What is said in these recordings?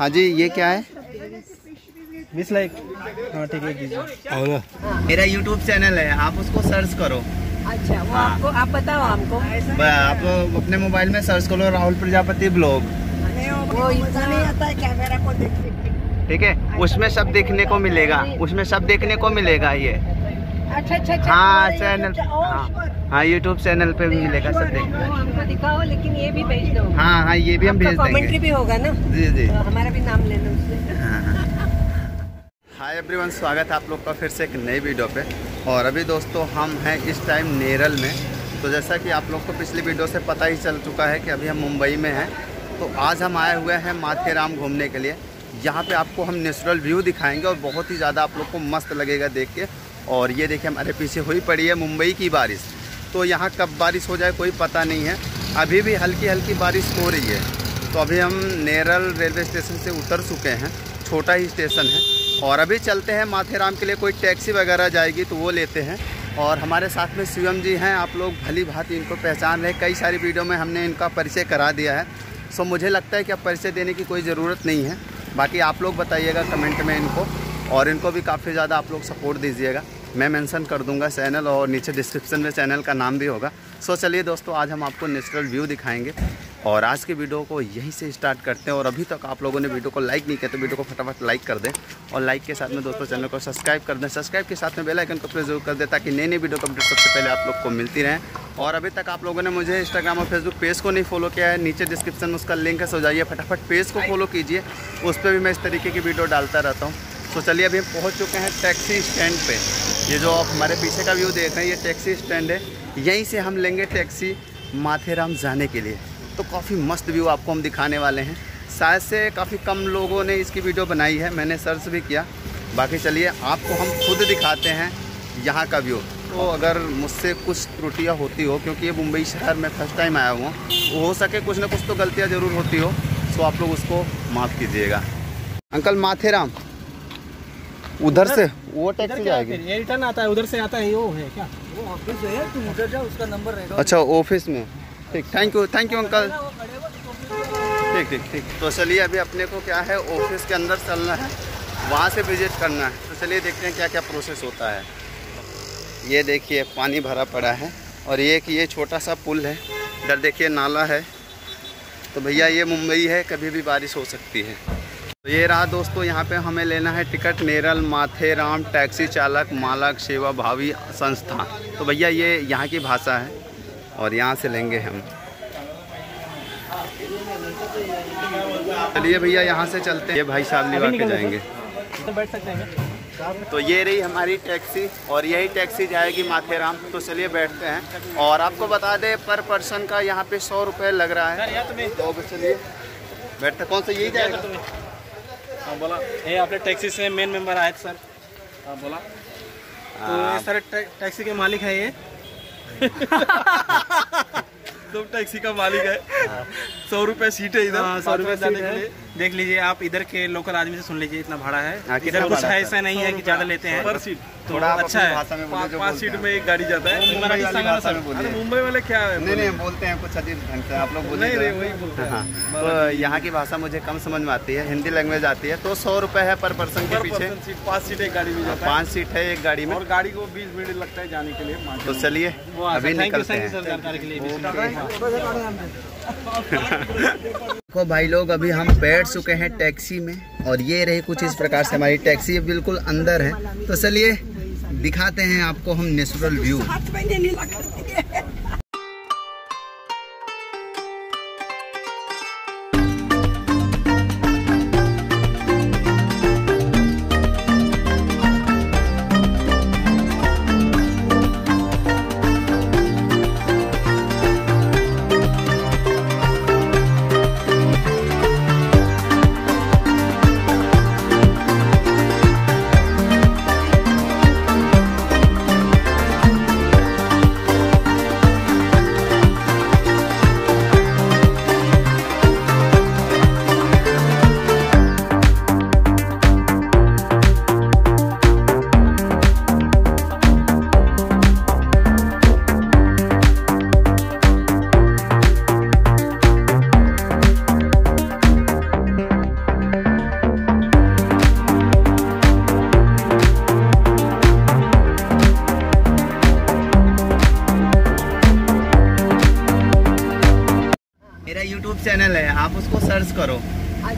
हाँ जी, ये क्या है? 20 लाइक। हाँ ठीक है, मेरा YouTube चैनल है, आप उसको सर्च करो। अच्छा, वो आपको, आप बताओ हमको। आप अपने मोबाइल में सर्च करो राहुल प्रजापति ब्लॉग, वो इतना नहीं आता है कैमरा को देख, ठीक है, उसमें सब देखने को मिलेगा, उसमें सब देखने को मिलेगा ये। अच्छा अच्छा, हाँ चैनल, हाँ यूट्यूब चैनल पे भी मिलेगा सब देखने को। हमको दिखाओ, लेकिन ये भी भेज दो। हाँ हाँ, ये भी हम भेज देंगे, कमेंट्री भी होगा ना। जी जी, हमारा भी नाम ले लो उसमें। हाय एवरीवन, स्वागत है आप लोग का फिर से एक नई वीडियो पे। और अभी दोस्तों हम हैं इस टाइम नेरल में। तो जैसा कि आप लोग को पिछली वीडियो से पता ही चल चुका है कि अभी हम मुंबई में हैं, तो आज हम आए हुए हैं माथेरान घूमने के लिए। यहाँ पे आपको हम नेचुरल व्यू दिखाएंगे और बहुत ही ज़्यादा आप लोग को मस्त लगेगा देख के। और ये देखिए हमारे पीछे हुई पड़ी है मुंबई की बारिश। तो यहाँ कब बारिश हो जाए कोई पता नहीं है, अभी भी हल्की हल्की बारिश हो रही है। तो अभी हम नेरल रेलवे स्टेशन से उतर चुके हैं, छोटा ही स्टेशन है। और अभी चलते हैं माथेरान के लिए, कोई टैक्सी वगैरह जाएगी तो वो लेते हैं। और हमारे साथ में शिवम जी हैं, आप लोग भली भांति इनको पहचान रहे, कई सारी वीडियो में हमने इनका परिचय करा दिया है। सो मुझे लगता है कि अब परिचय देने की कोई ज़रूरत नहीं है, बाकी आप लोग बताइएगा कमेंट में इनको। और इनको भी काफ़ी ज़्यादा आप लोग सपोर्ट दीजिएगा, मैं मेंशन कर दूंगा चैनल, और नीचे डिस्क्रिप्शन में चैनल का नाम भी होगा। सो चलिए दोस्तों, आज हम आपको नेचुरल व्यू दिखाएंगे और आज की वीडियो को यहीं से स्टार्ट करते हैं। और अभी तक आप लोगों ने वीडियो को लाइक नहीं किया तो वीडियो को फटाफट लाइक कर दें, और लाइक के साथ में दोस्तों चैनल को सब्सक्राइब कर दें, सब्सक्राइब के साथ में बेल आइकन को प्रेस जरूर कर दें ताकि नई नई वीडियो को अपडेट सबसे पहले आप लोग को मिलती रहें। और अभी तक आप लोगों ने मुझे इंस्टाग्राम और फेसबुक पेज को नहीं फॉलो किया है, नीचे डिस्क्रिप्शन में उसका लिंक है, सो जाइए फटाफट पेज को फॉलो कीजिए, उस पर भी मैं इस तरीके की वीडियो डालता रहता हूँ। तो चलिए अभी हम पहुँच चुके हैं टैक्सी स्टैंड पर। ये जो आप हमारे पीछे का व्यू देख रहे हैं ये टैक्सी स्टैंड है, यहीं से हम लेंगे टैक्सी माथेरान जाने के लिए। तो काफ़ी मस्त व्यू आपको हम दिखाने वाले हैं, शायद से काफ़ी कम लोगों ने इसकी वीडियो बनाई है, मैंने सर्च भी किया। बाकी चलिए आपको हम खुद दिखाते हैं यहाँ का व्यू। तो अगर मुझसे कुछ त्रुटियाँ होती हो, क्योंकि ये मुंबई शहर में फर्स्ट टाइम आया हुआ, हो सके कुछ ना कुछ तो गलतियाँ ज़रूर होती हो, तो आप लोग उसको माफ़ कीजिएगा। अंकल माथेरान उधर से वो टैक्सी जाएगी, ये रिटर्न आता है उधर से आता है, वो है क्या वो ऑफिस है, तुम उधर जाओ, उसका नंबर रहेगा। अच्छा ऑफिस में, ठीक, थैंक यू अंकल, ठीक। तो चलिए अभी अपने को क्या है ऑफिस के अंदर चलना है, वहाँ से विजिट करना है। तो चलिए देखते हैं क्या क्या प्रोसेस होता है। ये देखिए पानी भरा पड़ा है, और ये कि ये छोटा सा पुल है, इधर देखिए नाला है। तो भैया ये मुंबई है, कभी भी बारिश हो सकती है। तो ये रहा दोस्तों, यहाँ पे हमें लेना है टिकट, नेरल माथेरान टैक्सी चालक मालक सेवा भावी संस्था। तो भैया ये यहाँ की भाषा है, और यहाँ से लेंगे हम। चलिए भैया यहाँ से चलते हैं, ये भाई साहब लिवा के जाएंगे तो बैठ सकते हैं। तो ये रही हमारी टैक्सी, और यही टैक्सी जाएगी माथेरान। तो चलिए बैठते हैं, और आपको बता दें पर पर्सन का यहाँ पे 100 रुपये लग रहा है। तो चलिए बैठते, कौन सा यही जाएगा तुम्हें? बोला ये आपने टैक्सी से मेन मेंबर आए थे सर, बोला तो सर टैक्सी के मालिक है ये। तो टैक्सी का मालिक है, 100 रुपए सीट है इधर, 100 रुपए जाने के लिए। देख लीजिए आप इधर के लोकल आदमी से सुन लीजिए इतना भाड़ा है, इधर कुछ है ऐसा नहीं है कि ज्यादा लेते हैं पर सीट। थोड़ा अच्छा है, 5 सीट में एक गाड़ी जाता है। मुंबई वाले क्या नहीं बोलते हैं, कुछ अजीब ढंग से आप लोग बोलते हैं। यहाँ की भाषा मुझे कम समझ में आती है, हिंदी लैंग्वेज आती है। तो 100 रुपए है पर पर्सन के पीछे, 5 सीट एक गाड़ी में जाता है, 5 सीट है एक गाड़ी में, और गाड़ी को 20 मिनट लगता है जाने के लिए। तो चलिए अभी निकलते हैं। देखो भाई लोग, अभी हम बैठ चुके हैं टैक्सी में, और ये रही कुछ इस प्रकार से हमारी टैक्सी, बिल्कुल अंदर है। तो चलिए दिखाते हैं आपको हम नेचुरल व्यू।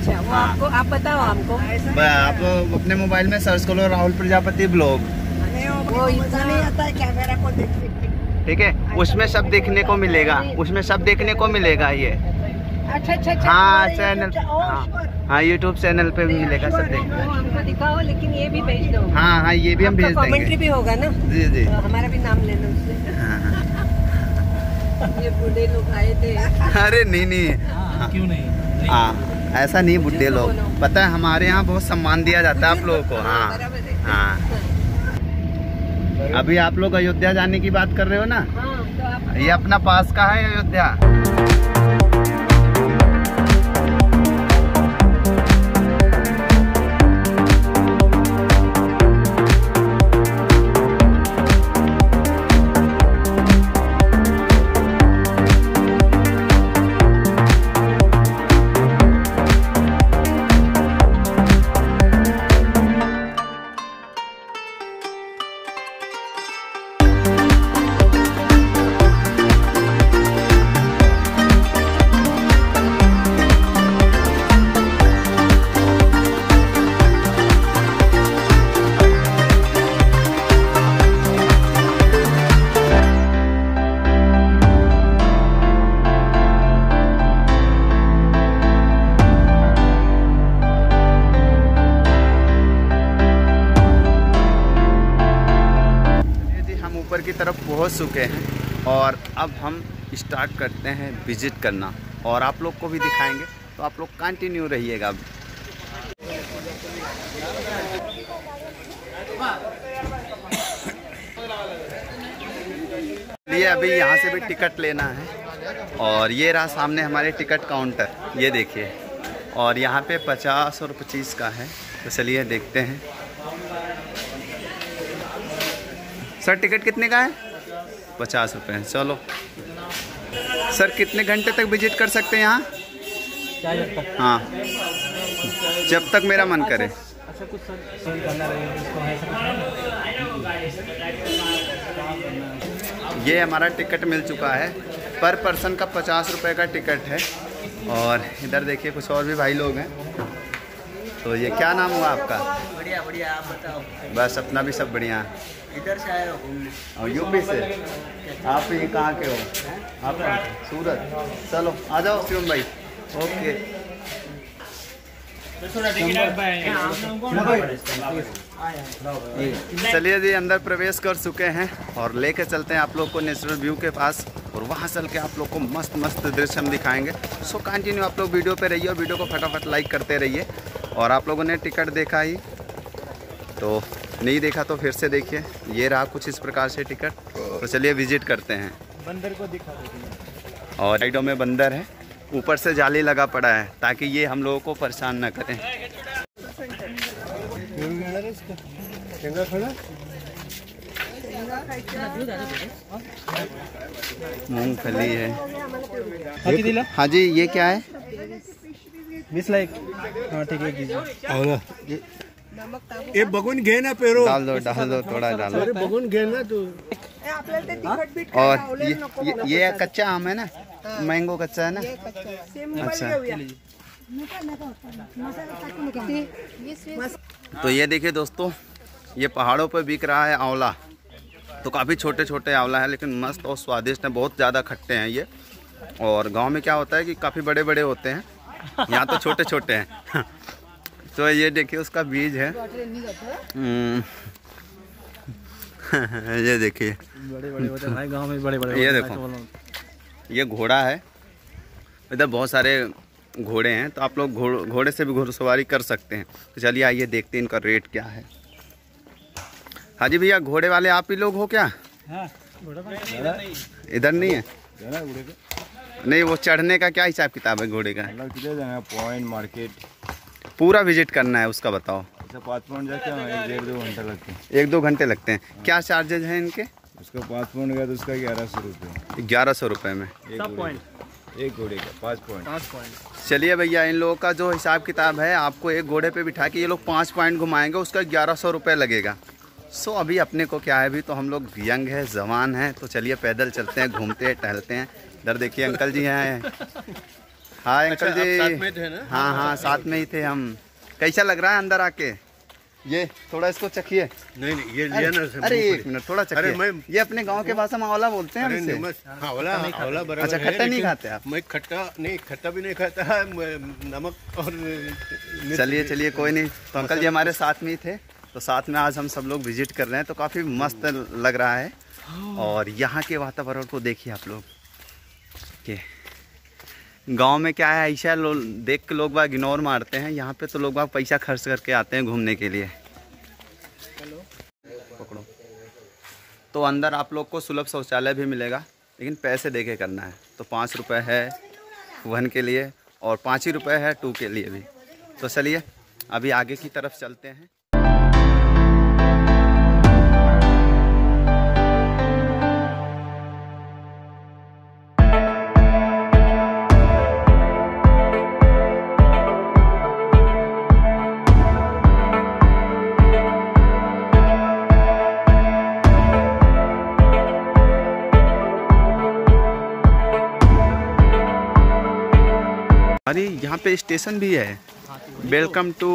अच्छा वो आपको, आप बताओ हमको। आप अपने मोबाइल में सर्च करो राहुल प्रजापति ब्लॉग, वो मजा नहीं आता है कैमरा को देखने में, ठीक है, उसमें सब देखने को मिलेगा, उसमें सब देखने को मिलेगा ये। अच्छा अच्छा हाँ चैनल, हाँ यूट्यूब चैनल पे भी मिलेगा सब देखने को। हमको दिखाओ लेकिन ये भी भेज दो। हाँ हाँ ये भी हम भेज देंगे, कमेंट्री भी होगा ना। जी जी हमारा भी नाम लेना उससे। ये बूढ़े लोग आए थे। अरे नहीं नहीं क्यों नहीं, हाँ ऐसा नहीं, बुढ़े लोग पता है हमारे यहाँ बहुत सम्मान दिया जाता है आप लोगों को। हाँ हाँ अभी आप लोग अयोध्या जाने की बात कर रहे हो ना, तो ये अपना पास का है अयोध्या। ऊपर की तरफ पहुँच चुके हैं और अब हम स्टार्ट करते हैं विजिट करना, और आप लोग को भी दिखाएंगे, तो आप लोग कंटिन्यू रहिएगा। अब ये अभी यहाँ से भी टिकट लेना है, और ये रहा सामने हमारे टिकट काउंटर, ये देखिए, और यहाँ पे 50 और 25 का है, तो चलिए देखते हैं। सर टिकट कितने का है? 50 रुपये। चलो सर कितने घंटे तक विजिट कर सकते हैं यहाँ? हाँ जब तक मेरा मन करे। ये हमारा टिकट मिल चुका है, पर पर्सन का 50 रुपये का टिकट है। और इधर देखिए कुछ और भी भाई लोग हैं। तो ये क्या नाम हुआ आपका? बढ़िया बढ़िया, आप बताओ। बस अपना भी सब बढ़िया। इधर से आए हो घूमने? और यूपी से। आप ये कहाँ के हो? आप सूरत। चलो आ जाओ शिवम भाई। ओके चलिए जी अंदर प्रवेश कर चुके हैं, और लेके चलते हैं आप लोग को नेचुरल व्यू के पास, और वहाँ चल के आप लोग को मस्त मस्त दृश्य हम दिखाएंगे। सो कंटिन्यू आप लोग वीडियो पे रहिए, और वीडियो को फटाफट लाइक करते रहिए। और आप लोगों ने टिकट देखा ही, तो नहीं देखा तो फिर से देखिए। ये रहा कुछ इस प्रकार से टिकट, तो चलिए विजिट करते हैं। बंदर को दिखा देते हैं, और साइडों में बंदर है, ऊपर से जाली लगा पड़ा है ताकि ये हम लोगों को परेशान ना करें। मूंगफली है। हाँ जी ये क्या है? हाँ ठीक है। ये बगुन घेना पेरो डाल दो थोड़ा, डालो बगुन घेना तो। और ये कच्चा आम है ना? मैंगो कच्चा है ना? अच्छा तो ये देखिए दोस्तों, ये पहाड़ों पर बिक रहा है आंवला, तो काफ़ी छोटे छोटे आंवला है, लेकिन मस्त और स्वादिष्ट है, बहुत ज़्यादा खट्टे हैं ये। और गांव में क्या होता है कि काफ़ी बड़े बड़े होते हैं, यहाँ तो छोटे छोटे हैं। तो ये देखिए उसका बीज है। ये देखिए गांव में बड़े बड़े, ये देखो ये घोड़ा है। इधर बहुत सारे घोड़े हैं, तो आप लोग घोड़े से भी घुड़सवारी कर सकते हैं। तो चलिए आइए देखते हैं इनका रेट क्या है। हाँ जी भैया घोड़े वाले आप ही लोग हो क्या? इधर नहीं है? नहीं वो चढ़ने का क्या हिसाब किताब है घोड़े का? पॉइंट मार्केट पूरा विजिट करना है उसका, बताओ। एक दो घंटे लगते हैं। क्या चार्जेज हैं इनके? उसका 5 पॉइंट का तो उसका 1100 रुपये। 1100 रुपये में एक घोड़े का 5 पॉइंट। चलिए भैया इन लोगों का जो हिसाब किताब है, आपको एक घोड़े पे बिठा के ये लोग 5 पॉइंट घुमाएंगे, उसका 1100 रुपये लगेगा। सो अभी अपने को क्या है, अभी तो हम लोग यंग है, जवान है, तो चलिए पैदल चलते हैं, घूमते हैं, टहलते हैं। इधर देखिए अंकल जी हैं, हाँ अंकल जी साथ में थे ना? हाँ हाँ साथ में ही थे हम। कैसा लग रहा है अंदर आके? ये थोड़ा इसको चखिए। नहीं नहीं ये लिया ना। अरे एक मिनट थोड़ा चखिए। ये अपने गांव के भाषा में औला बोलते हैं हम इसे। औला औला बराबर। अच्छा खट्टा नहीं खाते आप? मैं खट्टा नहीं, खट्टा भी नहीं खाता, नमक और। चलिए चलिए कोई नहीं। तो अंकल जी हमारे साथ में ही थे, तो साथ में आज हम सब लोग विजिट कर रहे हैं, तो काफ़ी मस्त लग रहा है। और यहाँ के वातावरण को देखिए आप लोग के गांव में क्या है, ऐसा लोग देख के लोग बाग इग्नोर मारते हैं, यहाँ पे तो लोग बाग पैसा खर्च करके आते हैं घूमने के लिए। पकड़ो। तो अंदर आप लोग को सुलभ शौचालय भी मिलेगा, लेकिन पैसे दे के करना है। तो 5 रुपये है वन के लिए और 5 ही रुपये है 2 के लिए भी। तो चलिए अभी आगे की तरफ चलते हैं। अरे यहाँ पे स्टेशन भी है। Welcome to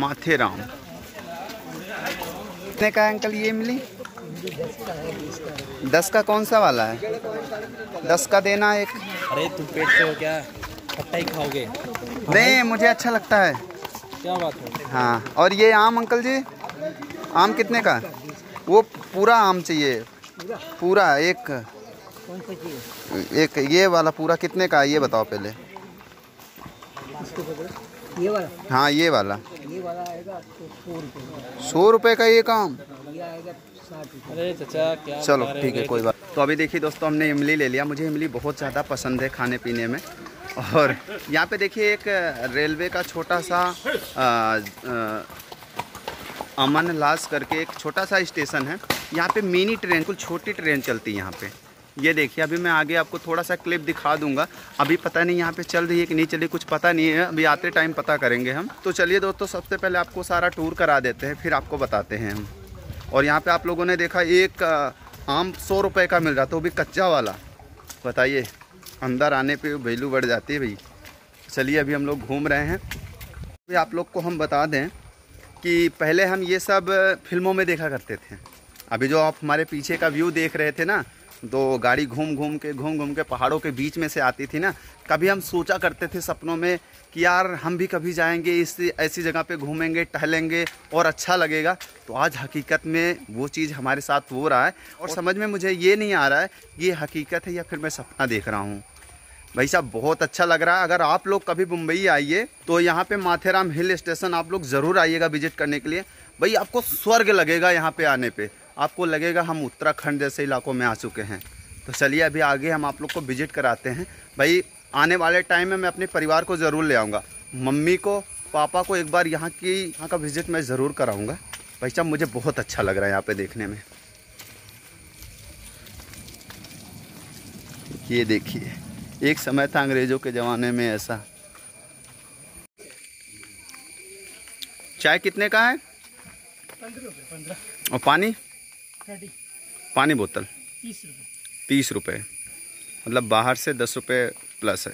Matheran. कितने का है अंकल ये मिली? 10 का। कौन सा वाला है? 10 का देना एक। अरे तू पेट से हो क्या, खट्टा ही खाओगे? नहीं मुझे अच्छा लगता है। क्या बात है। हाँ और ये आम अंकल जी, आम कितने का? वो पूरा आम चाहिए, पूरा एक एक ये वाला पूरा कितने का है ये बताओ पहले। ये वाला? हाँ ये वाला। ये वाला आएगा 100 रुपये का ये काम। अरे चाचा क्या, चलो ठीक है कोई बात। तो अभी देखिए दोस्तों हमने इमली ले लिया, मुझे इमली बहुत ज़्यादा पसंद है खाने पीने में। और यहाँ पे देखिए एक रेलवे का छोटा सा अमन लाश करके एक छोटा सा स्टेशन है, यहाँ पे मिनी ट्रेन, कुछ छोटी ट्रेन चलती है यहाँ पे। ये देखिए अभी मैं आगे आपको थोड़ा सा क्लिप दिखा दूंगा। अभी पता नहीं यहाँ पे चल रही है कि नहीं चल रही, कुछ पता नहीं है, अभी आते टाइम पता करेंगे हम। तो चलिए दोस्तों सबसे पहले आपको सारा टूर करा देते हैं, फिर आपको बताते हैं हम। और यहाँ पे आप लोगों ने देखा एक आम 100 रुपये का मिल रहा था, वो भी कच्चा वाला। बताइए अंदर आने पर वैल्यू बढ़ जाती है भाई। चलिए अभी हम लोग घूम रहे हैं। अभी आप लोग को हम बता दें कि पहले हम ये सब फिल्मों में देखा करते थे। अभी जो आप हमारे पीछे का व्यू देख रहे थे ना, तो गाड़ी घूम घूम के पहाड़ों के बीच में से आती थी ना। कभी हम सोचा करते थे सपनों में कि यार हम भी कभी जाएंगे, इस ऐसी जगह पे घूमेंगे टहलेंगे और अच्छा लगेगा। तो आज हकीकत में वो चीज़ हमारे साथ हो रहा है। और समझ में मुझे ये नहीं आ रहा है ये हकीकत है या फिर मैं सपना देख रहा हूँ। भाई साहब बहुत अच्छा लग रहा है। अगर आप लोग कभी मुंबई आइए तो यहाँ पर माथेरान हिल स्टेशन आप लोग ज़रूर आइएगा विजिट करने के लिए। भाई आपको स्वर्ग लगेगा यहाँ पर आने पर, आपको लगेगा हम उत्तराखंड जैसे इलाकों में आ चुके हैं। तो चलिए अभी आगे हम आप लोग को विजिट कराते हैं। भाई आने वाले टाइम में मैं अपने परिवार को ज़रूर ले आऊँगा, मम्मी को पापा को एक बार यहाँ का विज़िट मैं ज़रूर कराऊँगा। भाई साहब मुझे बहुत अच्छा लग रहा है यहाँ पे देखने में। ये देखिए एक समय था अंग्रेज़ों के ज़माने में ऐसा। चाय कितने का है? 15 और पानी? पानी बोतल 30 रुपये। मतलब बाहर से 10 रुपये प्लस है।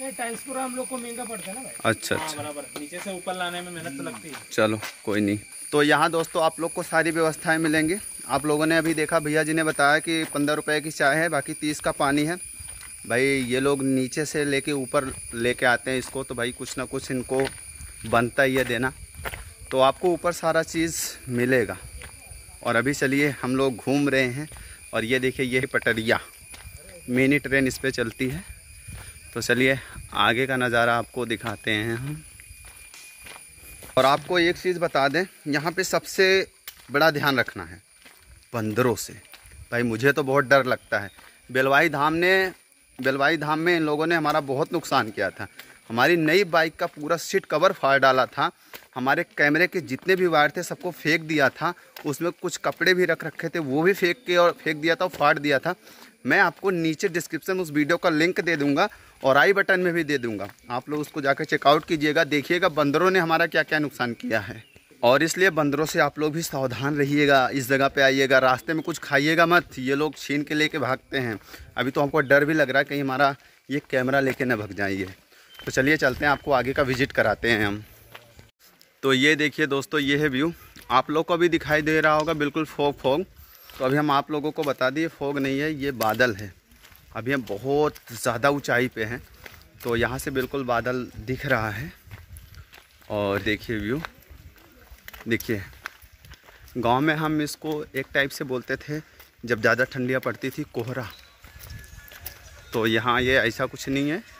नहीं टाइल्स पूरा हम लोग को महंगा पड़ता है ना भाई। अच्छा अच्छा बराबर, नीचे से ऊपर लाने में मेहनत तो लगती है। चलो कोई नहीं। तो यहाँ दोस्तों आप लोग को सारी व्यवस्थाएं मिलेंगी। आप लोगों ने अभी देखा, भैया जी ने बताया कि 15 रुपये की चाय है, बाकी 30 का पानी है। भाई ये लोग नीचे से लेके ऊपर लेके आते हैं इसको, तो भाई कुछ ना कुछ इनको बनता ही है देना। तो आपको ऊपर सारा चीज़ मिलेगा। और अभी चलिए हम लोग घूम रहे हैं। और ये देखिए ये पटरिया मिनी ट्रेन इस पे चलती है। तो चलिए आगे का नज़ारा आपको दिखाते हैं हम। और आपको एक चीज़ बता दें, यहाँ पे सबसे बड़ा ध्यान रखना है बंदरों से। भाई मुझे तो बहुत डर लगता है। बेलवाई धाम में इन लोगों ने हमारा बहुत नुकसान किया था। हमारी नई बाइक का पूरा सीट कवर फाड़ डाला था, हमारे कैमरे के जितने भी वायर थे सबको फेंक दिया था, उसमें कुछ कपड़े भी रख रखे थे वो भी फेंक दिया था और फाड़ दिया था। मैं आपको नीचे डिस्क्रिप्शन में उस वीडियो का लिंक दे दूंगा और आई बटन में भी दे दूंगा, आप लोग उसको जाकर चेकआउट कीजिएगा, देखिएगा बंदरों ने हमारा क्या क्या नुकसान किया है। और इसलिए बंदरों से आप लोग भी सावधान रहिएगा। इस जगह पे आइएगा, रास्ते में कुछ खाइएगा मत, ये लोग छीन के लेके भागते हैं। अभी तो हमको डर भी लग रहा है कहीं हमारा ये कैमरा लेके ना भाग जाइए। तो चलिए चलते हैं, आपको आगे का विजिट कराते हैं हम। तो ये देखिए दोस्तों, ये है व्यू, आप लोग को भी दिखाई दे रहा होगा, बिल्कुल फोग। तो अभी हम आप लोगों को बता दिए, फोग नहीं है, ये बादल है। अभी हम बहुत ज़्यादा ऊंचाई पे हैं, तो यहाँ से बिल्कुल बादल दिख रहा है। और देखिए व्यू, देखिए गांव में हम इसको एक टाइप से बोलते थे जब ज़्यादा ठंडियाँ पड़ती थी, कोहरा। तो यहाँ ये ऐसा कुछ नहीं है,